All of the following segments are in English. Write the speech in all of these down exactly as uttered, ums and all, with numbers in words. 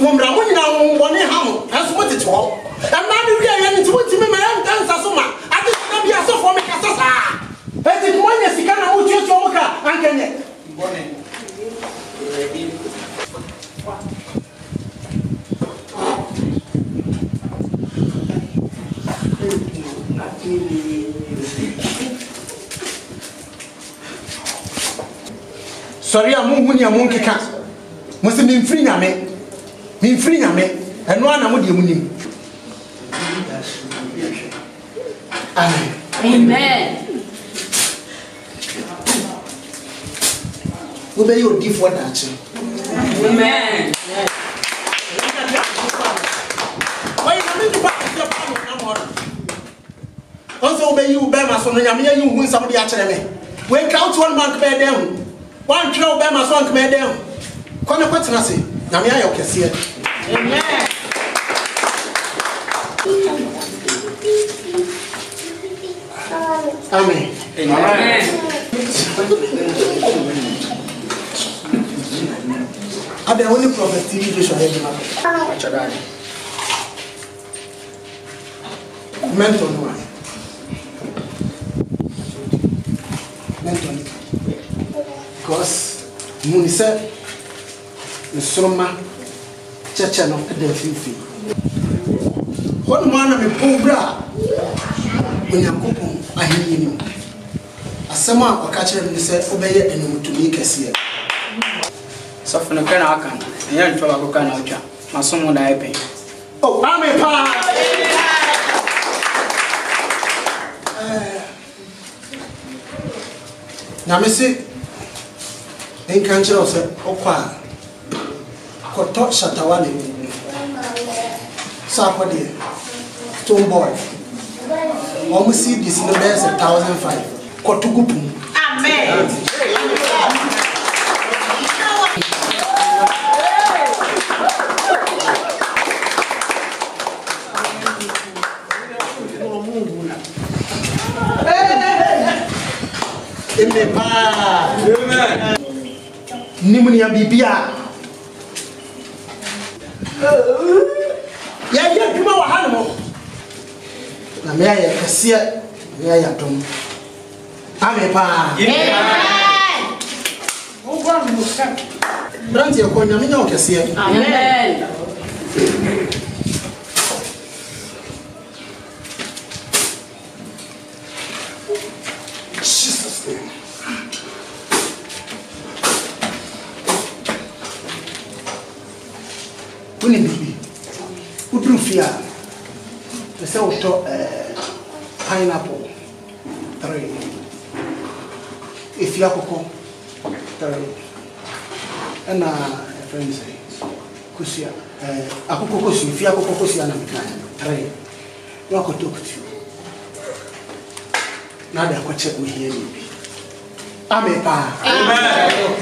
Mumbra, when you one ham, that's what it's for. And now you get into it to me, my own dance as soon. I just can't be a so for me. As it one is, you can't move your walker and can it. Sorry, I'm going to monkey cat. Must have been free, I mean, been free, I mean, and one I would you mean. Amen. Who may you give one action? Amen. Why you coming to back your family? Also, obey you, Bama, so when you win somebody at me. When count one bank bear down, one trail Bama, so one bear down. Quando eu posso nascer, na minha eu cresci. Amém. Amém. Amém. A única profecia do Senhor é de nada. Acharai. Mento não é. Mento não. Because Munise. Instrument, church, and the fifty. One man of a poor bra when you go I hear you. A summer or catcher and said, obey and to make us here. Soften a can, I can, and to a can out here. My son would I pay. Oh, I'm a pie. Now, Missy, in country or so. Koto Shatawali, Sapodi, Tomboy, almost see this number as a thousand five. Kotugupum. Amen. Amen. Nimunia Bibia. Yeah, yeah, you know, animal. Now, may I see it? May I do? I'm a pa. Yeah. Oh, one more step. Brandy, you're going to know, can see it. Amen. Jesus' name. When you be, you do fear. They say we talk pineapple, three. If you are cocoa, three. And ah, friends say, kusia. Ah, cocoa kusia. If you are cocoa kusia, na mika three. We are going to talk to you. Now they are going to check we hear you. Amen. Amen.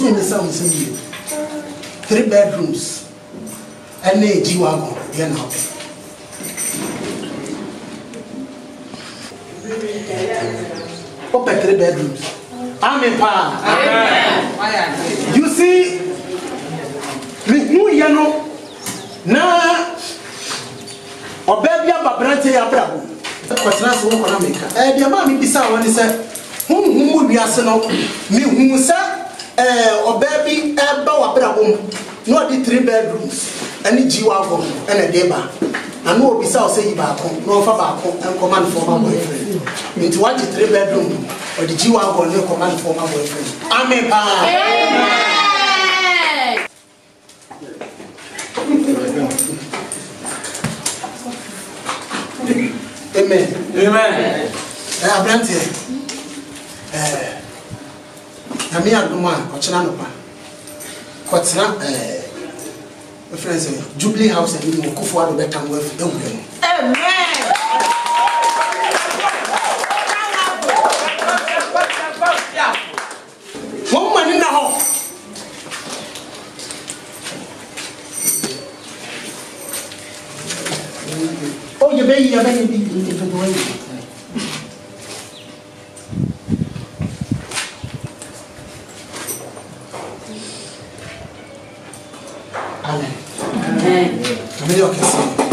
In the sound you three bedrooms and a G wagon, you know. Open three bedrooms. I'm a pa. You see, you know, now or baby up a branch of Abraham. That was last one for America. And your mommy beside when he said, whom would be a son of me, whom said. Or baby, a bow not the three bedrooms, and the G-wagon, and a deba. And no, besides, say back home, no for back home, and command for my boyfriend. It's what the three bedroom, or the G-wagon, no command for my boyfriend. Amen. Amen. Amen. Amen. I'm here to man, Cochran, Cochran, eh, friends, Jubilee House, and you will go for the better work. Amen. يا بيه يا بيه بيه انت بدويه. امان امان تعملي واكل سيدي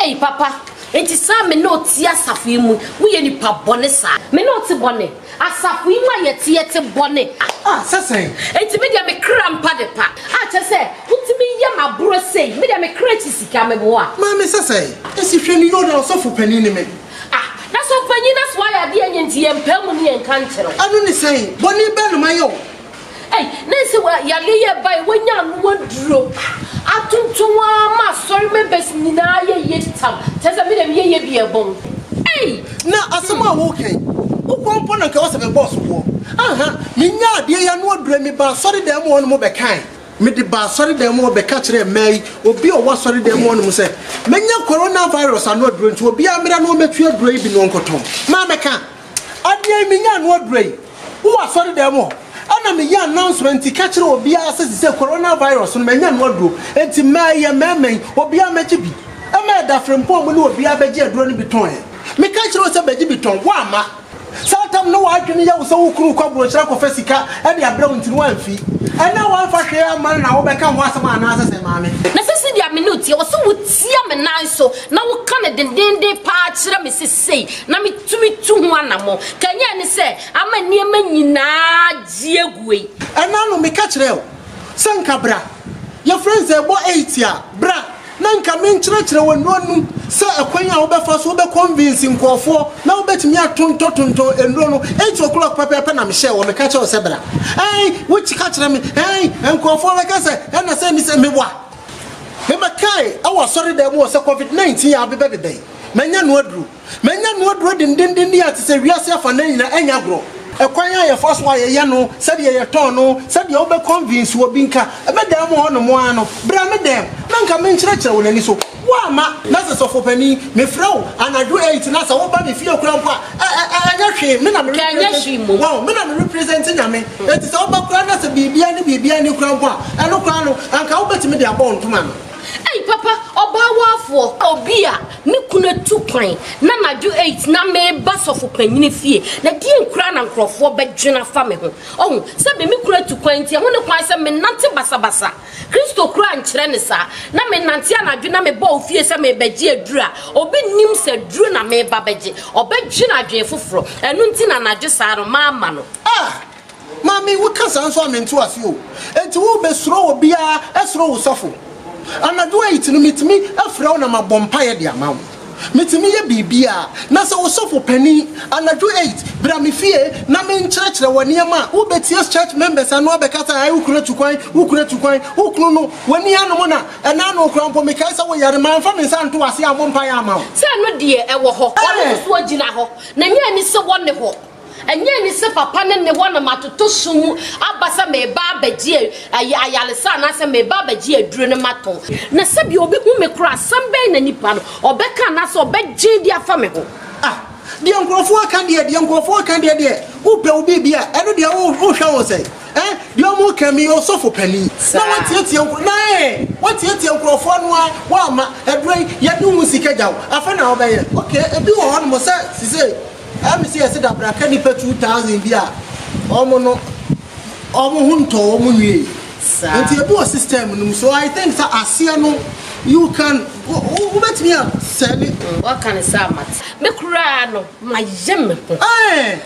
Hey, Papa. It is some notes, yes, of him. We any pap bonnet, sir. Menoti bonnet. As of we my theatre bonnet. Ah, Sassay. It's me a cramp at the pack. I just say, put me yamma bro say, made me crazy come and walk. Mamma Sassay, as if you know the sofa penny. Ah, that's all penny, that's why I didn't and Pelmony and Cantor. I don't say, Bonnie Bell, my own. Hey, Nancy, what you're here by when you're one drop. I took to one mass, sorry, my best Nina, yet some. Tell me, I'm here, be a bomb. Hey, now, as I'm walking, who won't want to cause of a boss war? Uh huh, Nina, dear, and what blame me, but sorry, them one more behind. Me the bar, sorry, them more be catching a may, or be a what sorry, them one who said, many coronavirus are not going to be a man, no mature brave in Uncle Tom. Mamma can't. I dear me, and what brave? Who are sorry, them more? Ana me ya announcement catcher obi a say coronavirus no menya no aduro enti maye memen obi a meje bi e ma da frempom no obi a beje aduro no bi ton me catcher o say beje bi ton wa ma satam no wa adwene ya wo so kru kwabro chira kofa sika e dia brawo ntinu anfi ana wa fa hwe amana na wo beka mo asama anase se maame na sisi dia me no tie wo so wotia me nan so na wo ka ne dendende pa chira me sisi na me tumi tu ho anamo kanya ne se amani amanyina gie guei ana no me ka chira o sanka bra your friends e bo eight ya bra nanka me nchira chira wononu se akwanya wo befa so wo be convince nkofo na wo betimi atonto tonto enro no eight o'clock papa papa na me share wo me ka chira o se bra hey wo chika chira me hey nkofo we ka se e na se mi se me wa me makai I was sorry there was covid nineteen ya be be dey menya no adru menya no adru dindindin ya te se wiase afana nyina enya gro ekwanya ya first wa ye no said ye ton no said ye obe convince obi nka e be dem ho no mo ano bra me dem na nka me nchira kira wonani so wa ma na se so fopani me frao anadu eight na se wo ba me fie okura mpo a anya hwe me na me wow me na me represent nyame enti se oba kura na se bibia ne bibia ne kura mpo a eno kura no anka wo betime de abon tuma no. Hey Papa, Obawafo, Obia, Mikuna two pine, Nana do eight, Name bass of Ukraine fear, the dear crown and crop for bed Jenna family. Oh, send me Mikura to Quainty, I want to find some Nanti Basabasa, Christo Cran Trenessa, Name Nantiana, Duname Bow, Fiesa may Begia Dra, or Ben Nimsa Druna may Babaji, or Ben Jenna J. Fufro, and Nuntina Najasa, Mamma. Ah! Mammy, what can someone into us you? And to be slow, be a slow suffer. And I do it no meet me a frown on my bompire the amount. Meet me a bibia, Nasa also for penny, and I do eight, but I'm fear, Namin church, the one near my who bet yes church members and no becata, who could to cry, who could to cry, who could no, when you are no one, and I know Crampo Mikasa, where you are a man from his son to us, your bompire amount. Say, no dear, I will hope, I was watching a hope, Namian is so wonderful. And yen is a papa and the one of Matutosumu, Abasa may barbegier, Ayalasana, and may barbegier drenamato. Nasabio be whom a cross, some bay and nipan, or Becanas or Beggy dia famego. Ah, the uncle of four candy, the uncle of four candy, who will be beer, and the old shall say. Eh, your more can be also for penny. So what's it your name? What's it your crop one? Wama, a great Yadu Musicado, a fan of it. Okay, a do on Mosa, she said. I'm see I said that I can't pay two thousand via Omono Omohunto Omuni. And you do a system, so I think that I see no you can go let me sell it. What can I say? Macrano, my gem.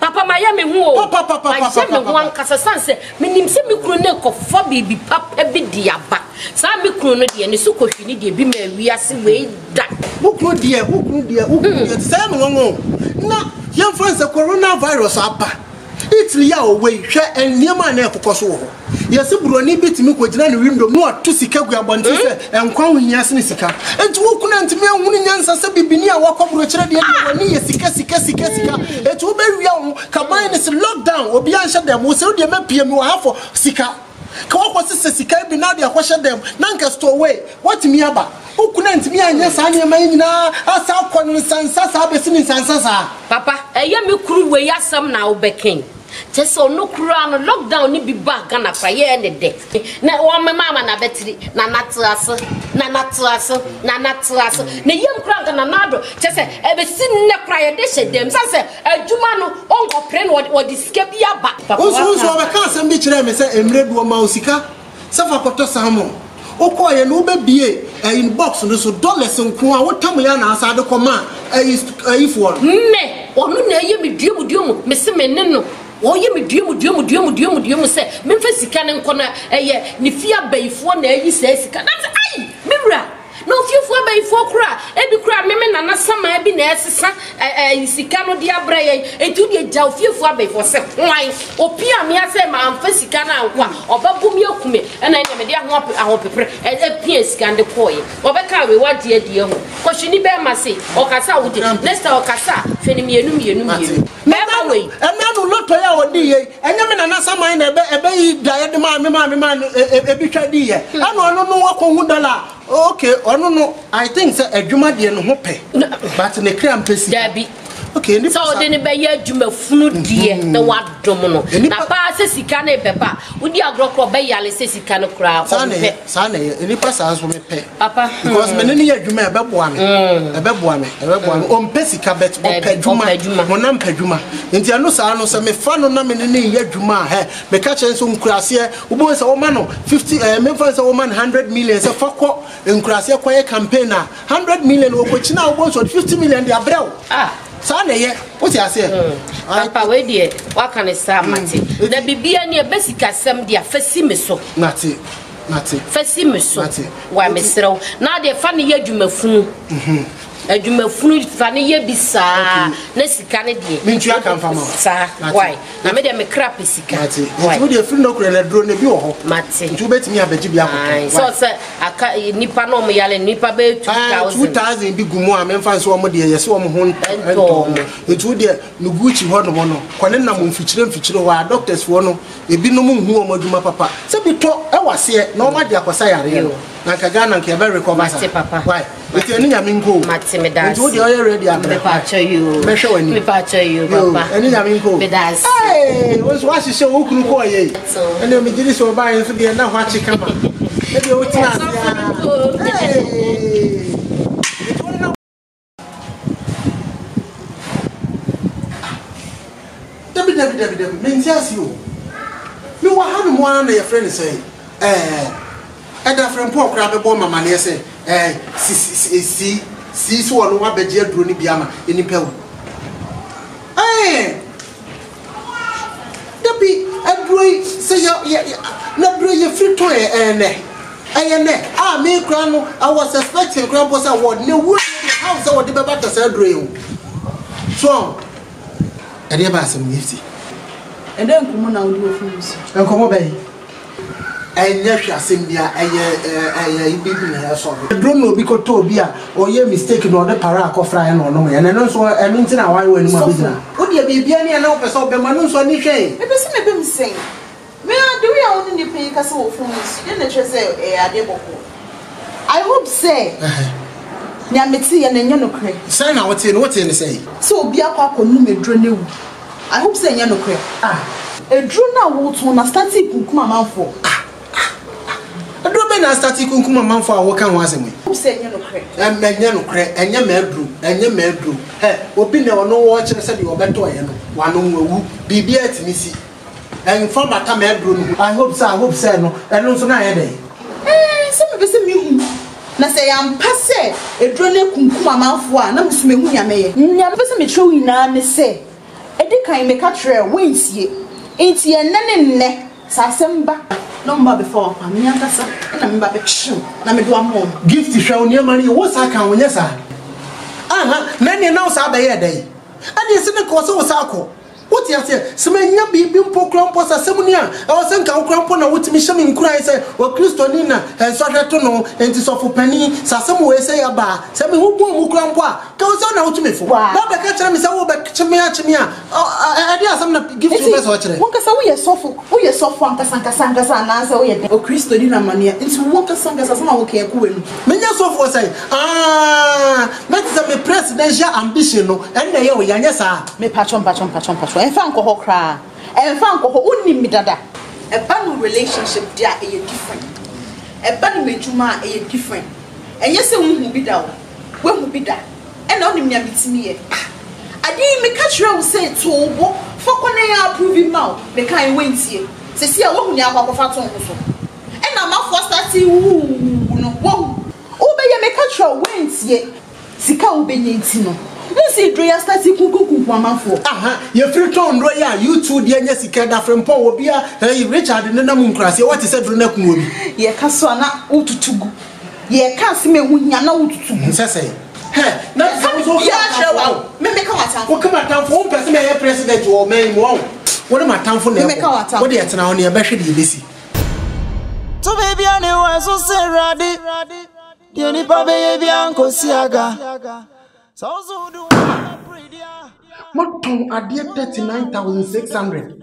Papa, Miami, who papa, papa, papa, one Casasanse, meaning semicronic of Fobby be papa be dear back. Sammy Crony and so could you be married? We are seeing way that. Who could dear, who could dear, who could dear, Sam? No. Young friends, the coronavirus are back. Italy away, share and near my neck for Kosovo. Yes, a brony bit me with an window, not to Sikaku abundance and calling Yasnica. And to walk on to me and winning answers, Bibinia walk up with Chadi and Sika Sika Sika Sika. It will be young, combine is locked down, or beyond shut them, was only a man P M or half for Sika. Come was sister Sika Binadia, wash them, Nancasto away. What me about? Who couldn't me and yes, I am now. I saw Sasa, Papa, a young crew where you some now became. Just so no crown and lockdown, you be back and a fire and a deck. Now, my mamma and a battery, Nanatras, Nanatras, Nanatras, the young crowd and another. Just ever seen the prior dish at them, Sasa, a Jumano, Uncle Pren, what is Capia back. Who's over cast and bitch, and say, and Red Womausika, Safakoto Samo. Okoye and Uber B A in box and so dollars and Kuma, what Tamiana as I do command if one. Ne, or no, you be deal with you, Mister Menino, or you be deal with you, deal with you, deal with you, Memphis Canon Connor, a year, Nifia Bay for there, he says, that's I, Mira. No few for Bay for cry, and the cry, Memon and Assam, I be necessary, a Sicano diabre, and to the jail few for Bay for self wine, or Pia Miasa, my Fesicana, or Babu Milkme, and I never dare want our paper as a P S can the coy, or Bacawi, what dear dear, because she never must say, or Casa would nest or Casa, Fenimianum. Never way, and man will not play our dear, and Yemen and Assam, I obey Diadema, Mamma, a bit idea. I don't know what one would allow. Okay, oh no no, I think sir, a juma di no pay. But ne kram pesi. Dabi. Okay, ni so de ne be ya juma funu die na wadom no. Na pa se sika na be pa. Udi agro kro be ya le se sika no kra. Sane, sane, ni pa san so me pay. Papa, because me ne ya juma e be boa me. E be boa me, e be boa me. O pesi ka bet bo pe juma. Mo na pe juma. Nti ano sa no se me fa no na me ne ya juma he. Me ka chen so nkurase, ubon se o ma no fifty me fa se o ma one hundred million se fa ko. In Krasia Quay campaigner, hundred million or which now wants on fifty million. They are brown. Ah, Sunday, what I say? I pay, dear. What can I say, Matty? There be any basic as some dear Fessimiso, Matty, Matty, Fessimiso, Matty. Why, Miss Row? Now they're funny, you may fool. A juma fruit vanilla bisa. Nessie Canadian. Minchia can farm. Sir, why? I made them a crap is catty. Why would you feel no credit drone a bureau? Matty, you bet me a baby. So, sir, I can't nipper no meal and nipper bed two thousand big gumo and fans one more dear, yes, one home and home. It would dear Nuguchi one one. Colonel Moon featuring feature where doctors one. It be no moon who are my papa. So be talk, I was here, no matter what I am. Nakagana can very recover. Papa, why? It's your name, go, Matimida. Do you already have a patcher you? Measure when you patcher you, Papa, and you have been called. Hey, was what you saw, who call ye? And then we did this for buying to be another watch. Come on, let you know. W W W means yes, you. You were having one of your friends say, eh. And that from poor crab bomb, my man, yes, eh, see, see, see, so I know what Begia Bruni Biama in the Pel. Eh, there be a great say, not bring your free toy, and eh, ah, me, Grandma, I was suspecting Grandpa's award, no wood in the house, I would never back to sell dream. So, I never asked him, you see. And then come on, I'll do a fuse. And come away. And yes, I seem be a drone will be called Tobia or you're mistaken or the parac or frying or no, and also I mean, I will not. Would you be any and office of the Manus or Niche? It doesn't make them sing. May I do only pay castle from this? Then the Chesel, eh, I hope say. Namity and then Yanocre. Sign out in what you say. So be a papa, no, me drone you. I hope say Yanocre. Ah, a drone now would want a static Kumama for. I started Kunkuma month for work and was a week. Who said Yanocre and Yanocre and Yamel and Yamel Blue? Hey, open there or no watch and said you are better. One will be beer to Missy and from a Tamel Blue. I hope so, I hope so. And also, I had a some of the same you. Now say, I'm passé a drone Kunkuma month for an amsmia may. Never me true in an essay. A dick I make a trail wins ye. It's ye none neck, Sassamba. Number before, I'm and I'm back I gift to show near money, what's I can yes, sir? Ah, many now, Saturday. And yes, in the course of Sako. What you say? Some young people pompos are Samunia. I was saying, Crampo, I would mission in Christ or Christonina and Saratono and to suffer penny. Samu say a bar. Some who won't crampa. Goes on out to me for what? Not the catcher, Miss Oba Chimia Chimia. I dare some to give you as watching. Walkers are we a soft, we a soft one, Cassandra Sangas and answer or Christonina Mania. It's Walker Sangas as now okay. Many of us say, ah, that's a presidential ambition. And they are, yes, sir. Me patron, patron, patron, patron. And found Coho cry. And found Coho only midada. A band relationship there is different. A band with Juma is different. And yes, a woman will be down. When will be that? And only me a bit me. I didn't make a trail say to walk for when I approve him now. Make I wait here. To see a woman you have a faton. And I'm not forced to see who no one. Obey make a trail went here. Sika obey no. Nsi do ya start ikukuku kwa mafo aha ye friton do ya youtube de anya sika da frem pon obi a Richard nenam nkrase what is do na kun obi ye ka so na ututugu ye ka se me hunya na ututugu sesey he na so ya shwa me me ka wata wo kama tanfo wo pese me ye president wo me wo wo na tanfo na wo de yetena wo na ye behwe de besi to baby ani wa so serade de oni pa baby anko siaga. So do I do thirty-nine thousand six hundred.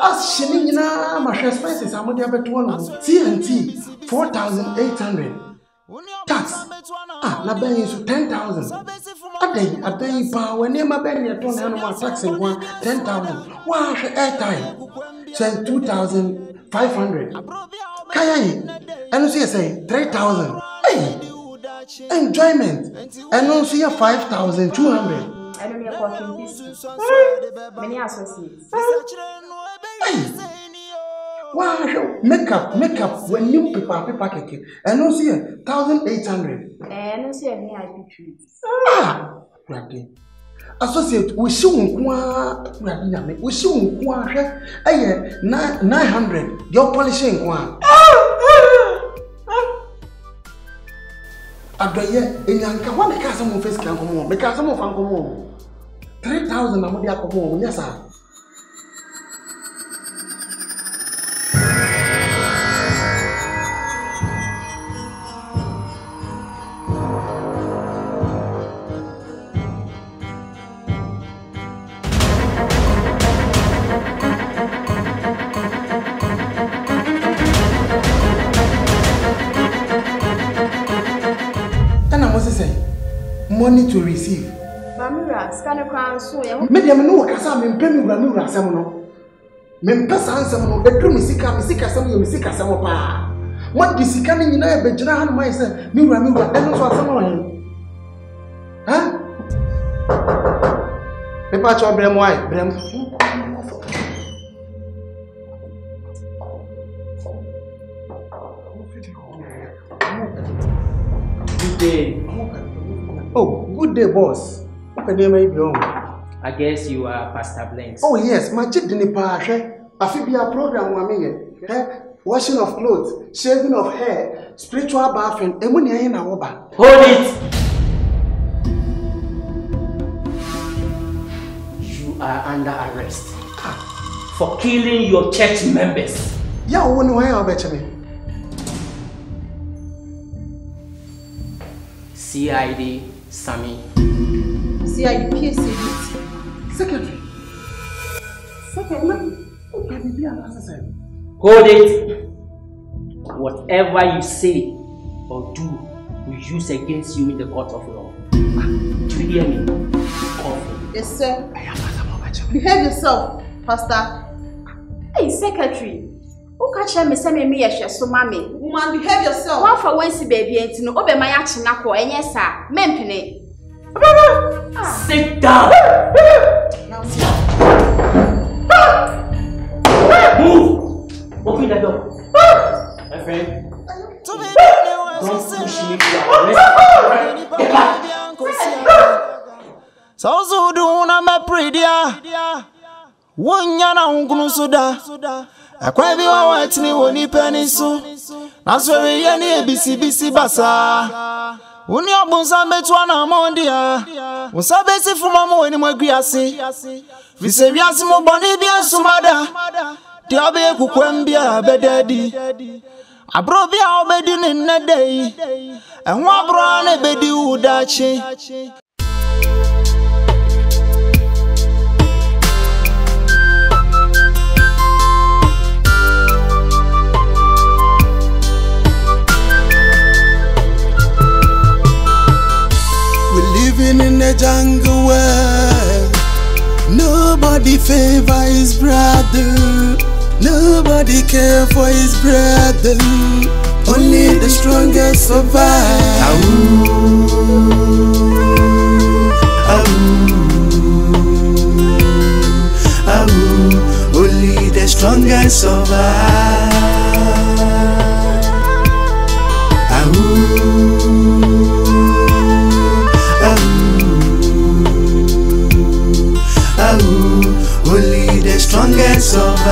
As shilling in my expenses, I'm going to C N T four thousand eight hundred. Tax. Ah, la ben is ten thousand. A day, a day, power, when I'm a berry, I don't have tax in one ten thousand. Wash airtime. So two thousand five hundred. Kayae. And you say three thousand. Hey. Enjoyment and also your five thousand two hundred. I don't know what business. Many associates. Wow, makeup, makeup when you prepare paper cake and also your thousand eight hundred. And also your V I P treats. Ah, okay. Associate, we soon want we soon want nine hundred. Your polishing one. I in one because some face can come home, because some of them come home. Three thousand, I'm going to come home, yes, sir. Money to receive. Mamura, scan a crown so young. Medium no, Cassam, and Penny Ramura Samono. Mempasan Samono, the true Missika, Missika, some of Missika Samopa. What is he coming in? I bet you know myself, Miramura, and also someone. Huh? The patch of Brem White, Brem. Good day. Oh, good day, boss. What can you make me on? I guess you are Pastor Blanks. Oh yes, my chip didn't pass. I feel your program one washing of clothes, shaving of hair, spiritual bathing, and money in our bath. Hold it! You are under arrest for killing your church members. Yeah, one way I'll bet you. C I D Sammy. C I D P C D. Secretary. Secretary. Okay, be an assassin. Hold it. Whatever you say or do, we use against you in the court of law. Do you hear me? Coffee. Yes, sir. I am Pastor. Behave yourself, Pastor. Hey, Secretary. Who can share me? Send me a so mommy. Woman, behave yourself. What for when see baby and no obey my action now? And yes, sir, menpene. Sit down. Now sit down. Move. Open the door. My friend. Don't push me. Get back. So so do una me predia. Wonya na hungunu suda. Akwa bi wa watini woni panisu. Na so we ye ni ebisi bisi basa. Unyobuza metwa na mondia. Usabesi fumamu weni mwegriasi. Viseviasi mboni bia sumada. Tiabe kukwembia bededi. Abro bia obedi ni nedei. Enwa bro anebedi udachi. In the jungle world, nobody favor his brother, nobody care for his brother, only the strongest survive. Awu, awu, awu, only the strongest survive. Awu. Only the strongest survive.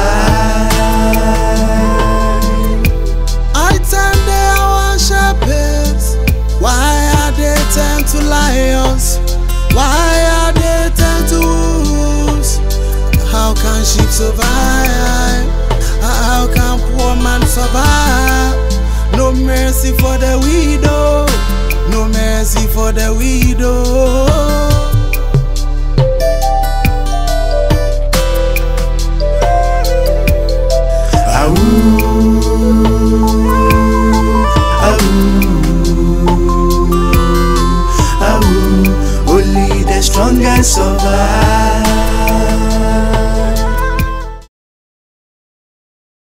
I turn they our shepherds. Why are they turned to lions? Why are they turned to wolves? How can sheep survive? How can poor man survive? No mercy for the widow. No mercy for the widow.